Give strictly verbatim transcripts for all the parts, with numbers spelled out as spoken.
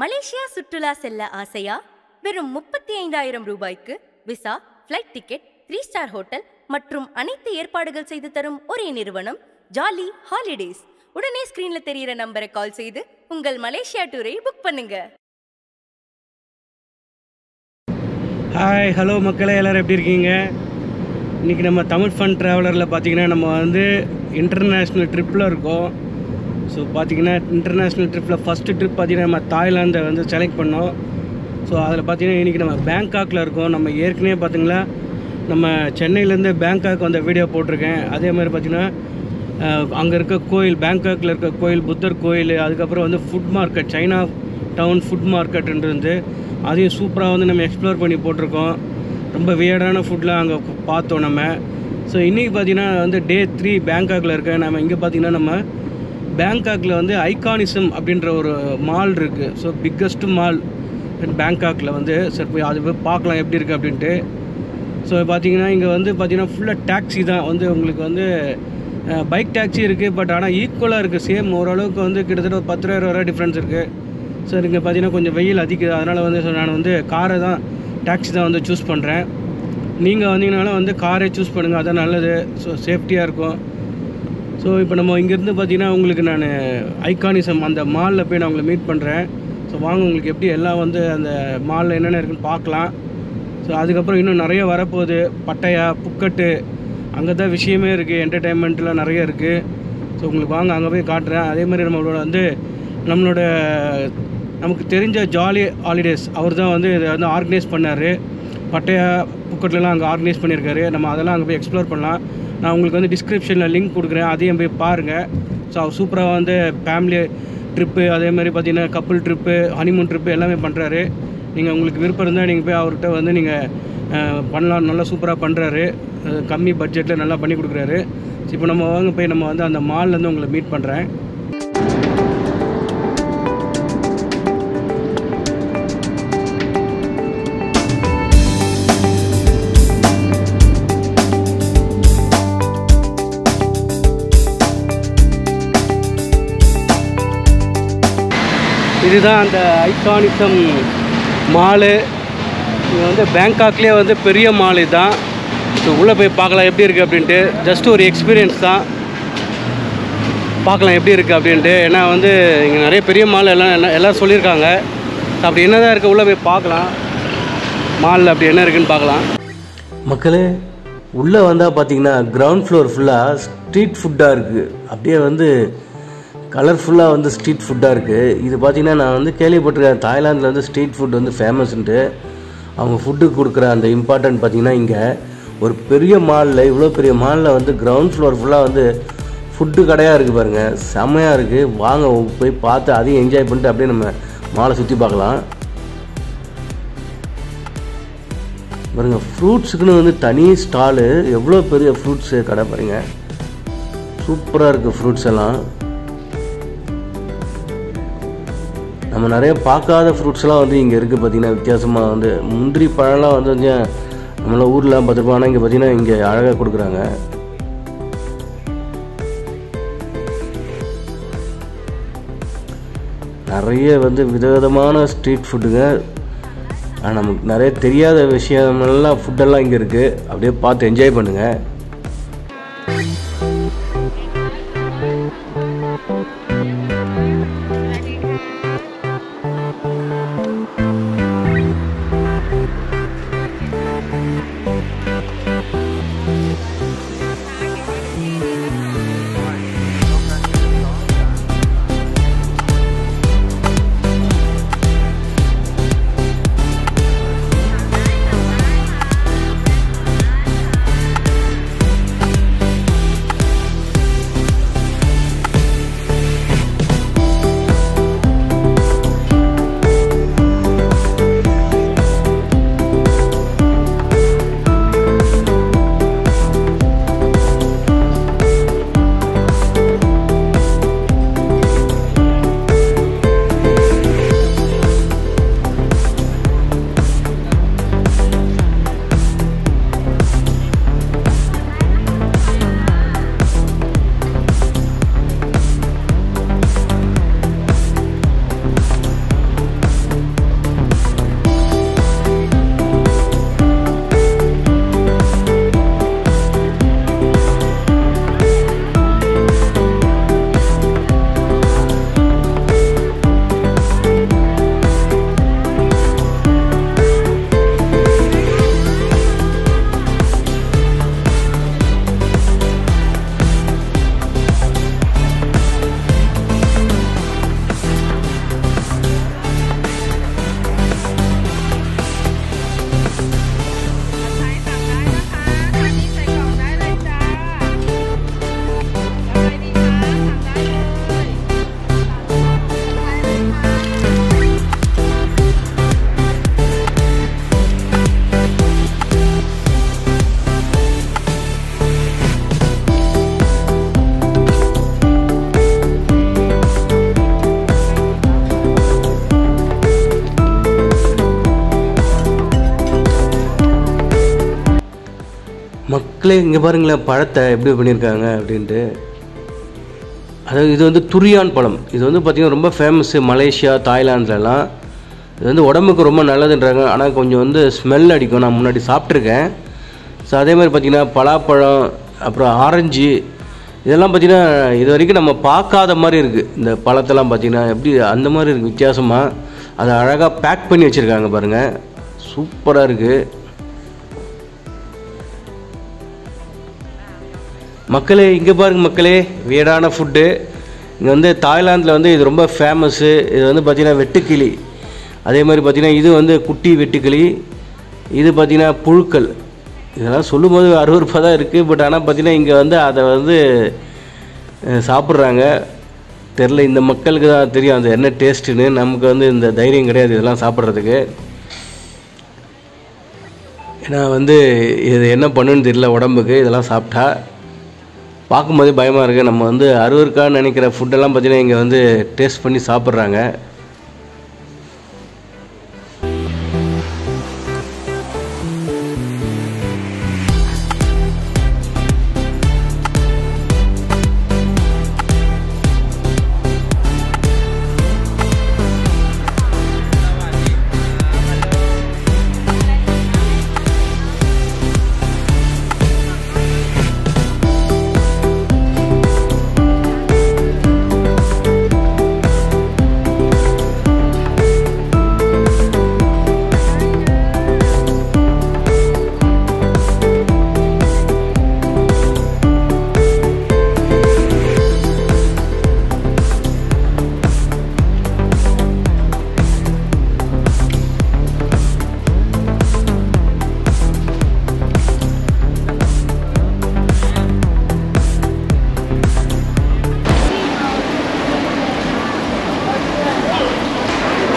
Malaysia சுற்றுலா செல்ல ஆசையா? வெறும் முப்பத்தி ஐந்தாயிரம் ரூபாய்க்கு visa, flight ticket, three star hotel மற்றும் அனைத்து ஏற்பாடுகள் செய்து தரும் ஒரே நிறுவனம் ஜாலி ஹாலிடேஸ். உடனே ஸ்கிரீன்ல தெரியிற நம்பரை கால் செய்து உங்கள் மலேசியா டூரை புக் பண்ணுங்க. ஹாய், ஹலோ மக்களே, எல்லோரும் எப்படி இருக்கீங்க? இன்றைக்கி நம்ம தமிழ் ஃபன் ட்ராவலரில் பார்த்திங்கன்னா நம்ம வந்து இன்டர்நேஷ்னல் ட்ரிப்பில் இருக்கோம். ஸோ பார்த்திங்கன்னா இன்டர்நேஷ்னல் ட்ரிப்பில் ஃபஸ்ட்டு ட்ரிப் பார்த்திங்கன்னா நம்ம தாய்லாந்தை வந்து செலக்ட் பண்ணோம். ஸோ அதில் பார்த்திங்கன்னா இன்றைக்கி நம்ம பேங்காக்கில் இருக்கோம். நம்ம ஏற்கனவே பார்த்திங்கன்னா நம்ம சென்னையிலேருந்து பேங்காக் வந்த வீடியோ போட்டிருக்கேன். அதே மாதிரி பார்த்திங்கன்னா அங்கே இருக்க கோயில், பேங்காக்கில் இருக்க கோயில், புத்தர் கோயில், அதுக்கப்புறம் வந்து food market, China town food மார்க்கெட்டுன்றது அதையும் சூப்பராக வந்து நம்ம எக்ஸ்ப்ளோர் பண்ணி போட்டிருக்கோம். ரொம்ப வியர்டான ஃபுட்லாம் அங்கே பார்த்தோம் நம்ம. ஸோ இன்றைக்கி பார்த்திங்கன்னா வந்து டே த்ரீ பேங்காக்கில் இருக்கேன். நம்ம இங்கே பார்த்திங்கன்னா நம்ம பேங்காக்கில் வந்து ஐகானிசம் அப்படின்ற ஒரு மால் இருக்குது. ஸோ பிக்கஸ்ட்டு மால் பேங்காக்கில் வந்து சரி போய் அது போய் பார்க்கலாம் எப்படி இருக்குது அப்படின்ட்டு. ஸோ பார்த்திங்கன்னா இங்கே வந்து பார்த்திங்கன்னா ஃபுல்லாக டாக்ஸி தான் வந்து உங்களுக்கு வந்து பைக் டாக்ஸி இருக்குது. பட் ஆனால் ஈக்குவலாக இருக்குது, சேம் ஓரளவுக்கு வந்து கிட்டத்தட்ட ஒரு பத்து ரூபா இருபது ரூபா டிஃப்ரென்ஸ் இருக்குது. சார் இங்கே பார்த்திங்கன்னா கொஞ்சம் வெயில் அதிக்குது, அதனால் வந்து நான் வந்து காரை தான் டாக்ஸி தான் வந்து சூஸ் பண்ணுறேன். நீங்கள் வந்தீங்கனாலும் வந்து காரே சூஸ் பண்ணுங்கள், அதான் நல்லது. ஸோ சேஃப்டியாக இருக்கும். ஸோ இப்போ நம்ம இங்கேருந்து பார்த்திங்கன்னா உங்களுக்கு நான் ஐகானிசம் அந்த மாலில் போய் நான் உங்களை மீட் பண்ணுறேன். ஸோ வாங்க உங்களுக்கு எப்படி எல்லாம் வந்து அந்த மாலில் என்னென்ன இருக்குதுன்னு பார்க்கலாம். ஸோ அதுக்கப்புறம் இன்னும் நிறைய வரப்போகுது. பட்டையா, புக்கட்டு, அங்கே தான் விஷயமே இருக்குது, என்டர்டெயின்மெண்ட்லாம் நிறைய இருக்குது. ஸோ உங்களுக்கு வாங்க அங்கே போய் காட்டுறேன். அதேமாதிரி நம்மளோட வந்து நம்மளோட நமக்கு தெரிஞ்ச ஜாலி ஹாலிடேஸ் அவர் தான் வந்து இதை வந்து ஆர்கனைஸ் பண்ணார். பட்டையா, புக்கட்லாம் அங்கே ஆர்கனைஸ் பண்ணியிருக்காரு. நம்ம அதெல்லாம் அங்கே போய் எக்ஸ்ப்ளோர் பண்ணலாம். நான் உங்களுக்கு வந்து டிஸ்கிரிப்ஷனில் லிங்க் கொடுக்குறேன், அதையும் போய் பாருங்கள். ஸோ அவர் சூப்பராக வந்து ஃபேமிலி ட்ரிப்பு, அதேமாதிரி பார்த்திங்கன்னா கப்புள் ட்ரிப்பு, ஹனிமூன் ட்ரிப்பு எல்லாமே பண்ணுறாரு. நீங்கள் உங்களுக்கு விருப்பம் இருந்தால் நீங்கள் போய் அவர்கிட்ட வந்து நீங்கள் பண்ணலாம். நல்லா சூப்பராக பண்ணுறாரு, கம்மி பட்ஜெட்டில் நல்லா பண்ணி கொடுக்குறாரு. ஸோ இப்போ நம்ம வாங்க போய் நம்ம வந்து அந்த மால்லேருந்து உங்களை மீட் பண்ணுறேன். இதுதான் அந்த ஐகானிசம் மாலு. இது வந்து பேங்காக்லேயே வந்து பெரிய மாலு தான். ஸோ உள்ளே போய் பார்க்கலாம் எப்படி இருக்குது அப்படின்ட்டு. ஜஸ்ட் ஒரு எக்ஸ்பீரியன்ஸ் தான், பார்க்கலாம் எப்படி இருக்குது அப்படின்ட்டு. ஏன்னா வந்து இங்கே நிறைய பெரிய மால் எல்லாம் என்ன எல்லாம் சொல்லியிருக்காங்க. அப்படி என்ன தான் இருக்குது, உள்ளே போய் பார்க்கலாம் மாலில் அப்படி என்ன இருக்குதுன்னு பார்க்கலாம். மக்களே, உள்ளே வந்தால் பார்த்திங்கன்னா கிரவுண்ட் ஃப்ளோர் ஃபுல்லாக ஸ்ட்ரீட் ஃபுட்டாக இருக்குது. அப்படியே வந்து கலர்ஃபுல்லாக வந்து ஸ்ட்ரீட் ஃபுட்டாக இருக்குது. இது பார்த்திங்கன்னா நான் வந்து கேள்விப்பட்டிருக்கேன், தாய்லாந்தில் வந்து ஸ்ட்ரீட் ஃபுட் வந்து ஃபேமஸ்ன்ட்டு. அவங்க ஃபுட்டு கொடுக்குற அந்த இம்பார்ட்டன்ட் பார்த்திங்கன்னா இங்கே ஒரு பெரிய மாலில், இவ்வளோ பெரிய மாலில் வந்து கிரவுண்ட் ஃப்ளோர் ஃபுல்லாக வந்து ஃபுட்டு கடையாக இருக்குது பாருங்கள். செம்மையாக இருக்குது. வாங்க போய் பார்த்து அதையும் என்ஜாய் பண்ணிட்டு அப்படியே நம்ம மாலை சுற்றி பார்க்கலாம். பாருங்கள், ஃப்ரூட்ஸுக்குன்னு வந்து தனி ஸ்டாலு. எவ்வளோ பெரிய ஃப்ரூட்ஸு கடை பாருங்கள், சூப்பராக இருக்குது ஃப்ரூட்ஸ் எல்லாம். நம்ம நிறைய பார்க்காத ஃப்ரூட்ஸ்லாம் வந்து இங்கே இருக்குது பார்த்திங்கன்னா. வித்தியாசமாக வந்து முந்திரி பழம்லாம் வந்து கொஞ்சம் நம்மள ஊர்லாம் பார்த்துருப்போம், ஆனால் இங்கே பார்த்திங்கன்னா இங்கே அழகாக கொடுக்குறாங்க. நிறைய வந்து விதவிதமான ஸ்ட்ரீட் ஃபுட்டுங்க. ஆனால் நமக்கு நிறைய தெரியாத விஷயமெல்லாம் ஃபுட்டெல்லாம் இங்கே இருக்குது. அப்படியே பார்த்து என்ஜாய் பண்ணுங்கள். மக்களே இங்கே பாருங்களேன் பழத்தை எப்படி பண்ணியிருக்காங்க அப்படின்ட்டு. அதாவது இது வந்து துரியான் பழம். இது வந்து பார்த்திங்கன்னா ரொம்ப ஃபேமஸ்ஸு மலேசியா தாய்லாண்ட்லலாம். இது வந்து உடம்புக்கு ரொம்ப நல்லதுன்றாங்க, ஆனால் கொஞ்சம் வந்து ஸ்மெல் அடிக்கும். நான் முன்னாடி சாப்பிட்ருக்கேன். ஸோ அதேமாதிரி பார்த்திங்கன்னா பலாப்பழம் அப்புறம் ஆரஞ்சு இதெல்லாம் பார்த்திங்கன்னா இது வரைக்கும் நம்ம பார்க்காத மாதிரி இருக்குது. இந்த பழத்தெல்லாம் பார்த்திங்கன்னா எப்படி அந்த மாதிரி இருக்குது வித்தியாசமாக. அதை அழகாக பேக் பண்ணி வச்சுருக்காங்க பாருங்கள், சூப்பராக இருக்குது. மக்களே இங்கே பாருங்க மக்களே, வீடான ஃபுட்டு. இங்கே வந்து தாய்லாந்தில் வந்து இது ரொம்ப ஃபேமஸ்ஸு. இது வந்து பார்த்திங்கன்னா வெட்டுக்கிளி, அதே மாதிரி பார்த்திங்கன்னா இது வந்து குட்டி வெட்டுக்கிளி, இது பார்த்திங்கன்னா புழுக்கள். இதெல்லாம் சொல்லும்போது அறுவறுப்பாக தான் இருக்குது. பட் ஆனால் பார்த்திங்கன்னா இங்கே வந்து அதை வந்து சாப்பிட்றாங்க. தெரில இந்த மக்களுக்கு தான் தெரியும் அந்த என்ன டேஸ்ட்டுன்னு. நமக்கு வந்து இந்த தைரியம் கிடையாது இதெல்லாம் சாப்பிட்றதுக்கு. ஏன்னா வந்து இது என்ன பண்ணுன்னு தெரியல உடம்புக்கு. இதெல்லாம் சாப்பிட்டா பார்க்கும்போதே பயமாக இருக்குது. நம்ம வந்து அறுவருக்கான்னு நினைக்கிற ஃபுட்டெல்லாம் பார்த்திங்கன்னா இங்கே வந்து டேஸ்ட் பண்ணி சாப்பிட்றாங்க.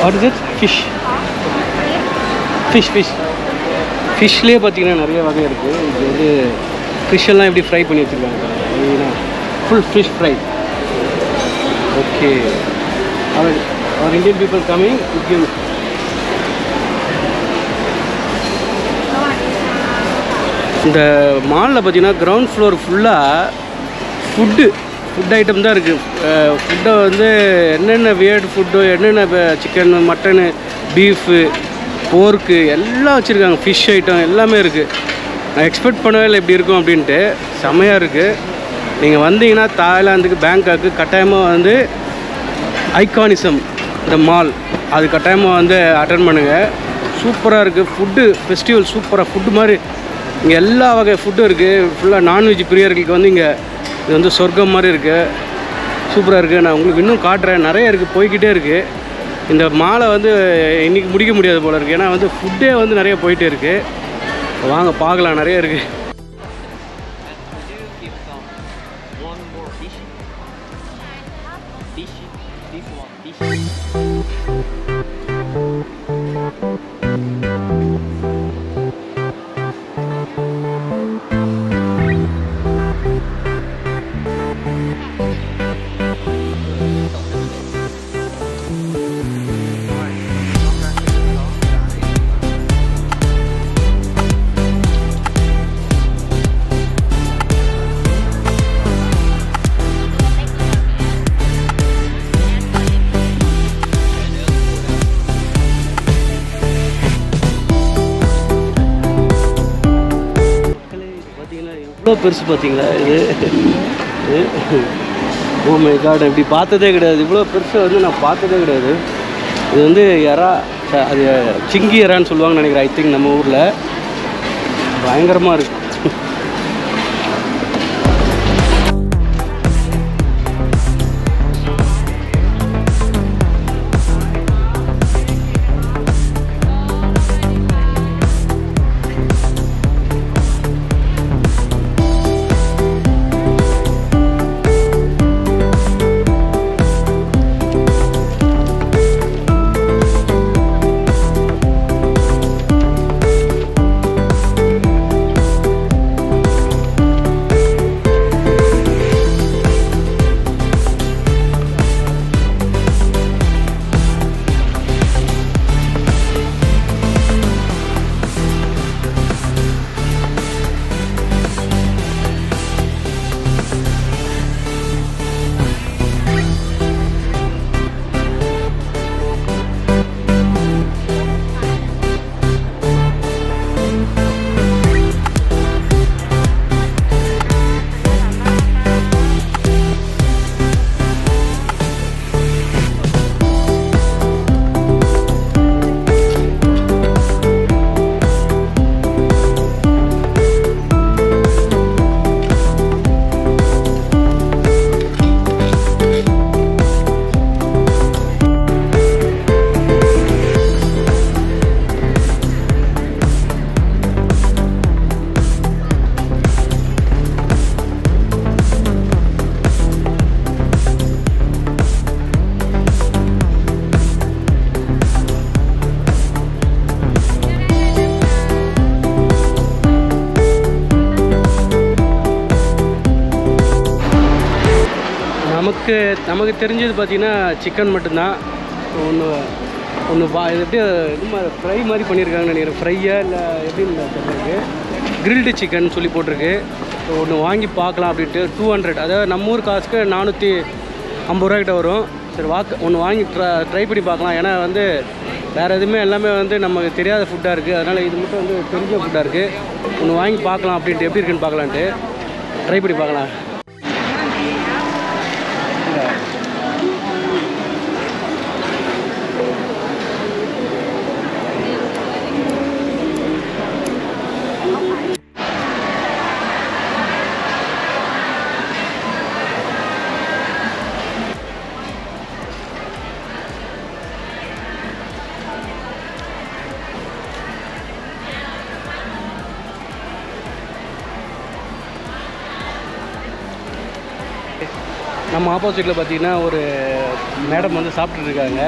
What is it? Fish. Fish, fish. ஃபிஷ்லேயே பார்த்திங்கன்னா நிறைய வகை இருக்குது. இது வந்து ஃபிஷ்ஷெல்லாம் எப்படி ஃப்ரை பண்ணி வச்சுருக்காங்க, full fish fry. Okay, our Indian people coming. இந்த மாலில் பார்த்திங்கன்னா கிரவுண்ட் ஃப்ளோர் ஃபுல்லாக ஃபுட்டு ஃபுட் ஐட்டம் தான் இருக்குது. ஃபுட்டை வந்து என்னென்ன வியர்டு ஃபுட்டோ, என்னென்ன சிக்கனு மட்டனு பீஃபு போர்க்கு எல்லாம் வச்சுருக்காங்க. ஃபிஷ் ஐட்டம் எல்லாமே இருக்குது. நான் எக்ஸ்பெக்ட் பண்ணவே இல்லை இப்படி இருக்கும் அப்படின்ட்டு. செம்மையாக இருக்குது. நீங்கள் வந்தீங்கன்னா தாய்லாந்துக்கு பேங்காக்கு கட்டாயமாக வந்து ஐகானிசம் இந்த மால் அது கட்டாயமாக வந்து அட்டன் பண்ணுங்கள். சூப்பராக இருக்குது ஃபுட்டு. ஃபெஸ்டிவல் சூப்பராக ஃபுட்டு மாதிரி இங்கே எல்லா வகை ஃபுட்டும் இருக்குது. ஃபுல்லாக நான்வெஜ் பிரியர்களுக்கு வந்து இங்கே இது வந்து சொர்க்கம் மாதிரி இருக்குது. சூப்பராக இருக்குது. நான் உங்களுக்கு இன்னும் காட்டுறேன். நிறைய இருக்குது, போய்கிட்டே இருக்குது. இந்த மாலை வந்து இன்றைக்கி முடிக்க முடியாது போல் இருக்குது. ஏன்னா வந்து ஃபுட்டே வந்து நிறைய போயிட்டே இருக்குது. வாங்க பார்க்கலாம், நிறைய இருக்குது. பெருசு பார்த்தீங்களா இது? ஓ மை காட், இப்படி பார்த்ததே கிடையாது. இவ்வளோ பெருசு வந்து நான் பார்த்ததே கிடையாது. இது வந்து எறா, அது சிங்கி எறான்னு சொல்லுவாங்கன்னு நினைக்கிறேன். ஐ திங்க் நம்ம ஊரில் பயங்கரமாக இருக்குது. நமக்கு நமக்கு தெரிஞ்சது பார்த்தீங்கன்னா சிக்கன் மட்டும்தான். ஒன்று ஒன்று வா இது எப்படி இது மாதிரி ஃப்ரை மாதிரி பண்ணியிருக்காங்கன்னு நினைக்கிறேன். ஃப்ரையாக இல்லை எப்படின்னு தெரிஞ்சிருக்கு. கிரில்டு சிக்கன் சொல்லி போட்டிருக்கு. ஒன்று வாங்கி பார்க்கலாம் அப்படின்ட்டு டூ ஹண்ட்ரட் அதாவது நம்ம ஊர் காசுக்கு நானூற்றி ஐம்பது ரூபாய்கிட்ட வரும். சரி வாக்கு ஒன்று வாங்கி ட்ரை ட்ரை பண்ணி பார்க்கலாம். ஏன்னா வந்து வேறு எதுவுமே எல்லாமே வந்து நமக்கு தெரியாத ஃபுட்டாக இருக்குது. அதனால் இது மட்டும் வந்து தெரிஞ்ச ஃபுட்டாக இருக்குது. ஒன்று வாங்கி பார்க்கலாம் அப்படின்ட்டு எப்படி இருக்குன்னு பார்க்கலான்ட்டு ட்ரை பண்ணி பார்க்கலாம். நம்ம ஆப்போசிட்டில் பார்த்தீங்கன்னா ஒரு மேடம் வந்து சாப்பிட்டுருக்காங்க.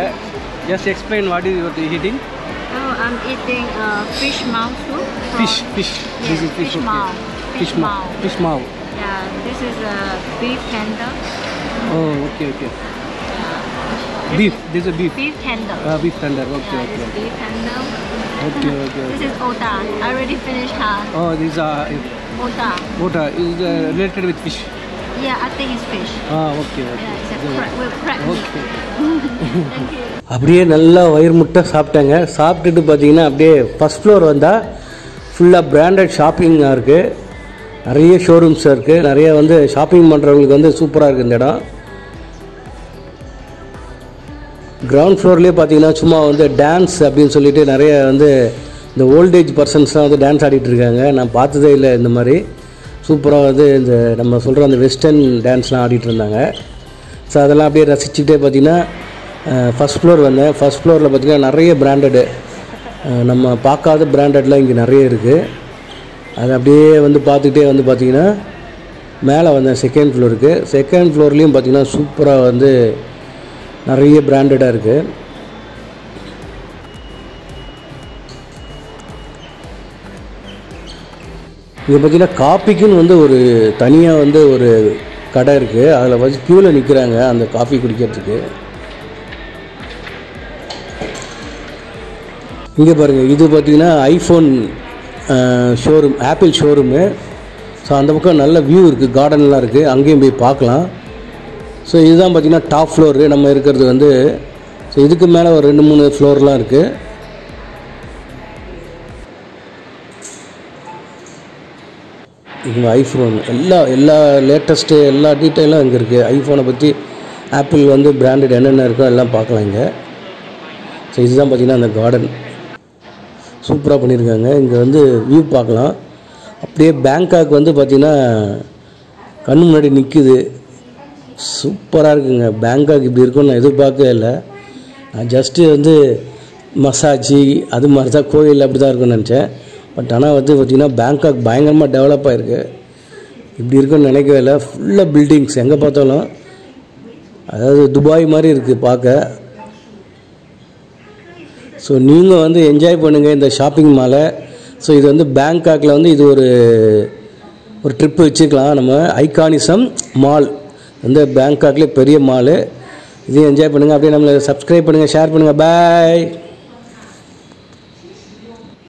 Just explain what is your eating. I'm eating fish maw soup. Fish fish this is fish maw. Fish maw fish maw. Yeah this is beef tender. Oh okay okay. Beef this is beef. Beef tender. Ah beef tender. Okay okay. Beef tender. Okay okay. This is otak. I already finished half. Oh these are otak. Otak is uh, related with fish. அப்படியே நல்லா வயிறு முட்டை சாப்பிட்டாங்க. சாப்பிட்டுட்டு பார்த்தீங்கன்னா அப்படியே first floor வந்தால் ஃபுல்லாக பிராண்டட் ஷாப்பிங்காக இருக்குது. நிறைய ஷோரூம்ஸ் இருக்குது. நிறைய வந்து ஷாப்பிங் பண்ணுறவங்களுக்கு வந்து சூப்பராக இருக்குது இந்த இடம். கிரவுண்ட் ஃப்ளோர்லேயே பார்த்தீங்கன்னா சும்மா வந்து டான்ஸ் அப்படின்னு சொல்லிட்டு நிறைய வந்து இந்த ஓல்டேஜ் பர்சன்ஸ்லாம் வந்து டான்ஸ் ஆடிட்டு இருக்காங்க. நான் பார்த்ததே இல்லை இந்த மாதிரி. சூப்பராக வந்து இந்த நம்ம சொல்கிற அந்த வெஸ்டர்ன் டான்ஸ்லாம் ஆடிட்டு இருந்தாங்க. ஸோ அதெல்லாம் அப்படியே ரசிச்சுக்கிட்டே பார்த்திங்கன்னா ஃபஸ்ட் ஃப்ளோர் வந்தேன். ஃபஸ்ட் ஃப்ளோரில் பார்த்திங்கன்னா நிறைய பிராண்டடு நம்ம பார்க்காத பிராண்டட்லாம் இங்கே நிறைய இருக்குது. அது அப்படியே வந்து பார்த்துக்கிட்டே வந்து பார்த்திங்கன்னா மேலே வந்தேன் செகண்ட் ஃப்ளோருக்கு. செகண்ட் ஃப்ளோர்லேயும் பார்த்திங்கன்னா சூப்பராக வந்து நிறைய பிராண்டடாக இருக்குது. இதை பார்த்தீங்கன்னா காஃபிக்குன்னு வந்து ஒரு தனியாக வந்து ஒரு கடை இருக்குது. அதில் வச்சு க்யூவில் நிற்கிறாங்க அந்த காஃபி குடிக்கிறதுக்கு. இங்கே பாருங்கள், இது பார்த்திங்கன்னா iPhone showroom, Apple showroom. So அந்த பக்கம் நல்ல வியூ இருக்குது, கார்டன்லாம் இருக்குது, அங்கேயும் போய் பார்க்கலாம். ஸோ இதுதான் பார்த்திங்கன்னா டாப் ஃப்ளோரு நம்ம இருக்கிறது வந்து. ஸோ இதுக்கு மேலே ஒரு ரெண்டு மூணு ஃப்ளோர்லாம் இருக்குது. இங்கே ஐஃபோன் எல்லா எல்லா லேட்டஸ்ட்டு எல்லா டீட்டெயிலும் இங்கே இருக்குது. ஐஃபோனை பற்றி ஆப்பிள் வந்து பிராண்டட் என்னென்ன இருக்கோ எல்லாம் பார்க்கலாம் இங்கே. ஸோ இதுதான் பார்த்திங்கன்னா அந்த கார்டன் சூப்பராக பண்ணியிருக்காங்க. இங்கே வந்து வியூ பார்க்கலாம். அப்படியே பேங்காக் வந்து பார்த்திங்கன்னா கண் முன்னாடி நிற்குது. சூப்பராக இருக்குங்க. பேங்காக் இப்படி இருக்குன்னு நான் எதிர்பார்க்கவே இல்லை. நான் ஜஸ்ட்டு வந்து மசாஜி அது மாதிரி தான், கோயில் அப்படி தான் இருக்குன்னு நினச்சேன். பட் ஆனால் வந்து பார்த்திங்கன்னா பேங்காக் பயங்கரமாக டெவலப் ஆகிருக்கு. இப்படி இருக்குன்னு நினைக்கவே இல்லை. ஃபுல்லாக பில்டிங்ஸ் எங்கே பார்த்தாலும். அதாவது துபாய் மாதிரி இருக்குது பார்க்க. ஸோ நீங்கள் வந்து என்ஜாய் பண்ணுங்கள் இந்த ஷாப்பிங் மாலை. ஸோ இது வந்து பேங்காக்கில் வந்து இது ஒரு ஒரு ட்ரிப்பு வச்சுக்கலாம் நம்ம. ஐகானிசம் மால் வந்து பேங்காக்லேயே பெரிய மாலு. இதையும் என்ஜாய் பண்ணுங்கள். அப்படியே நம்மளை சப்ஸ்கிரைப் பண்ணுங்கள், ஷேர் பண்ணுங்கள். பாய்.